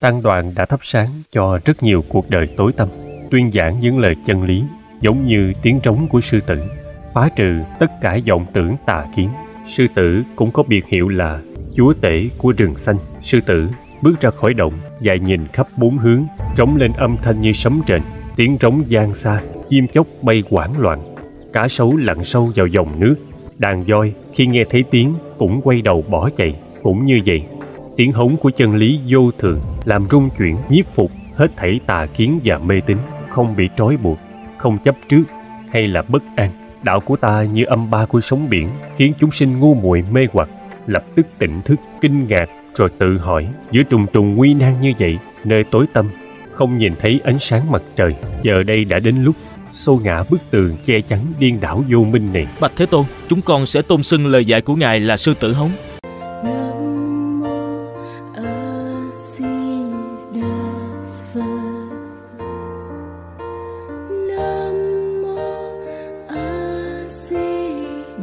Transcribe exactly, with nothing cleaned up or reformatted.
Tăng đoàn đã thắp sáng cho rất nhiều cuộc đời tối tăm, tuyên giảng những lời chân lý giống như tiếng trống của sư tử, phá trừ tất cả vọng tưởng tà kiến. Sư tử cũng có biệt hiệu là chúa tể của rừng xanh. Sư tử bước ra khỏi động và nhìn khắp bốn hướng, trống lên âm thanh như sấm rền, tiếng trống vang xa, chim chóc bay hoảng loạn, cá sấu lặn sâu vào dòng nước, đàn voi khi nghe thấy tiếng cũng quay đầu bỏ chạy. Cũng như vậy, tiếng hống của chân lý vô thường làm rung chuyển nhiếp phục hết thảy tà kiến và mê tín, không bị trói buộc, không chấp trước hay là bất an. Đạo của ta như âm ba của sóng biển, khiến chúng sinh ngu muội mê hoặc, lập tức tỉnh thức, kinh ngạc, rồi tự hỏi giữa trùng trùng nguy nan như vậy, nơi tối tăm không nhìn thấy ánh sáng mặt trời, giờ đây đã đến lúc xô ngã bức tường che chắn điên đảo vô minh này. Bạch Thế Tôn, chúng con sẽ tôn xưng lời dạy của ngài là sư tử hống.